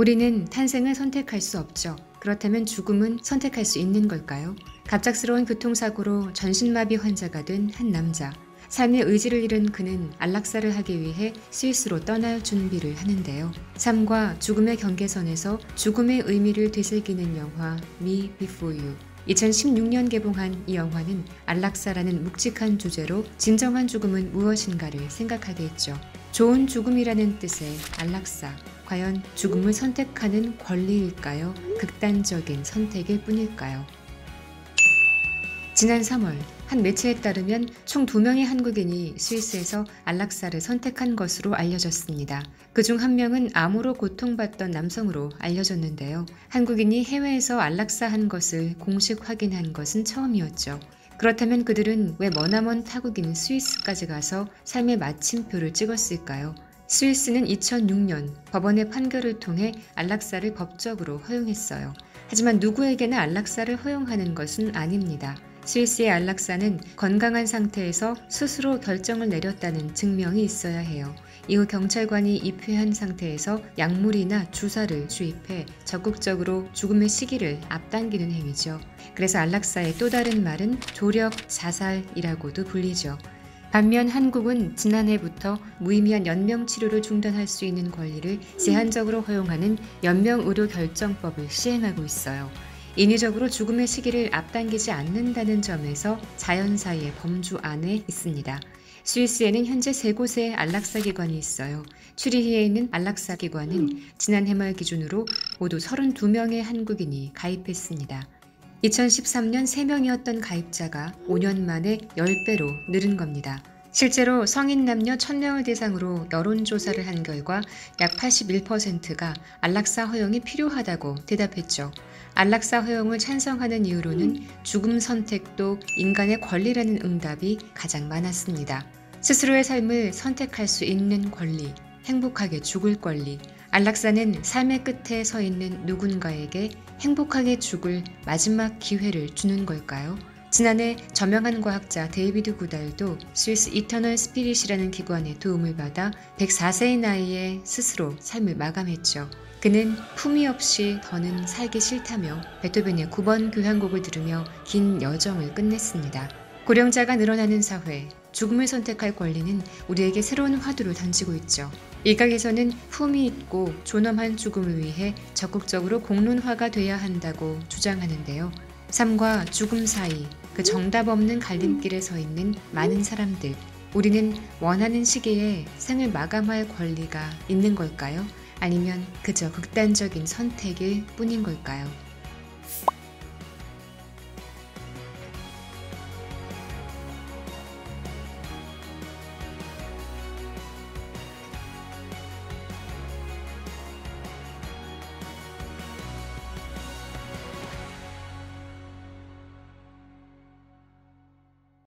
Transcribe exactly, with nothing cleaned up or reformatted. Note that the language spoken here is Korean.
우리는 탄생을 선택할 수 없죠. 그렇다면 죽음은 선택할 수 있는 걸까요? 갑작스러운 교통사고로 전신마비 환자가 된 한 남자. 삶의 의지를 잃은 그는 안락사를 하기 위해 스위스로 떠날 준비를 하는데요. 삶과 죽음의 경계선에서 죽음의 의미를 되새기는 영화 미비포유. 이천십육 년 개봉한 이 영화는 안락사라는 묵직한 주제로 진정한 죽음은 무엇인가를 생각하게 했죠. 좋은 죽음이라는 뜻의 안락사. 과연 죽음을 선택하는 권리일까요? 극단적인 선택일 뿐일까요? 지난 삼월 한 매체에 따르면 총 두 명의 한국인이 스위스에서 안락사를 선택한 것으로 알려졌습니다. 그중 한 명은 암으로 고통받던 남성으로 알려졌는데요. 한국인이 해외에서 안락사한 것을 공식 확인한 것은 처음이었죠. 그렇다면 그들은 왜 머나먼 타국인 스위스까지 가서 삶의 마침표를 찍었을까요? 스위스는 이천육 년 법원의 판결을 통해 안락사를 법적으로 허용했어요. 하지만 누구에게나 안락사를 허용하는 것은 아닙니다. 스위스의 안락사는 건강한 상태에서 스스로 결정을 내렸다는 증명이 있어야 해요. 이후 경찰관이 입회한 상태에서 약물이나 주사를 주입해 적극적으로 죽음의 시기를 앞당기는 행위죠. 그래서 안락사의 또 다른 말은 조력 자살이라고도 불리죠. 반면 한국은 지난해부터 무의미한 연명치료를 중단할 수 있는 권리를 제한적으로 허용하는 연명의료결정법을 시행하고 있어요. 인위적으로 죽음의 시기를 앞당기지 않는다는 점에서 자연사의 범주 안에 있습니다. 스위스에는 현재 세 곳의 안락사기관이 있어요. 취리히에 있는 안락사기관은 지난해 말 기준으로 모두 서른두 명의 한국인이 가입했습니다. 이천십삼 년 세 명이었던 가입자가 오 년 만에 십 배로 늘은 겁니다. 실제로 성인 남녀 천 명을 대상으로 여론조사를 한 결과 약 팔십일 퍼센트가 안락사 허용이 필요하다고 대답했죠. 안락사 허용을 찬성하는 이유로는 죽음 선택도 인간의 권리라는 응답이 가장 많았습니다. 스스로의 삶을 선택할 수 있는 권리, 행복하게 죽을 권리, 안락사는 삶의 끝에 서 있는 누군가에게 행복하게 죽을 마지막 기회를 주는 걸까요? 지난해 저명한 과학자 데이비드 구달도 스위스 이터널 스피릿이라는 기관의 도움을 받아 백사 세의 나이에 스스로 삶을 마감했죠. 그는 품위 없이 더는 살기 싫다며 베토벤의 구 번 교향곡을 들으며 긴 여정을 끝냈습니다. 고령자가 늘어나는 사회, 죽음을 선택할 권리는 우리에게 새로운 화두를 던지고 있죠. 일각에서는 품위 있고 존엄한 죽음을 위해 적극적으로 공론화가 돼야 한다고 주장하는데요. 삶과 죽음 사이, 그 정답 없는 갈림길에 서 있는 많은 사람들, 우리는 원하는 시기에 생을 마감할 권리가 있는 걸까요? 아니면 그저 극단적인 선택일 뿐인 걸까요?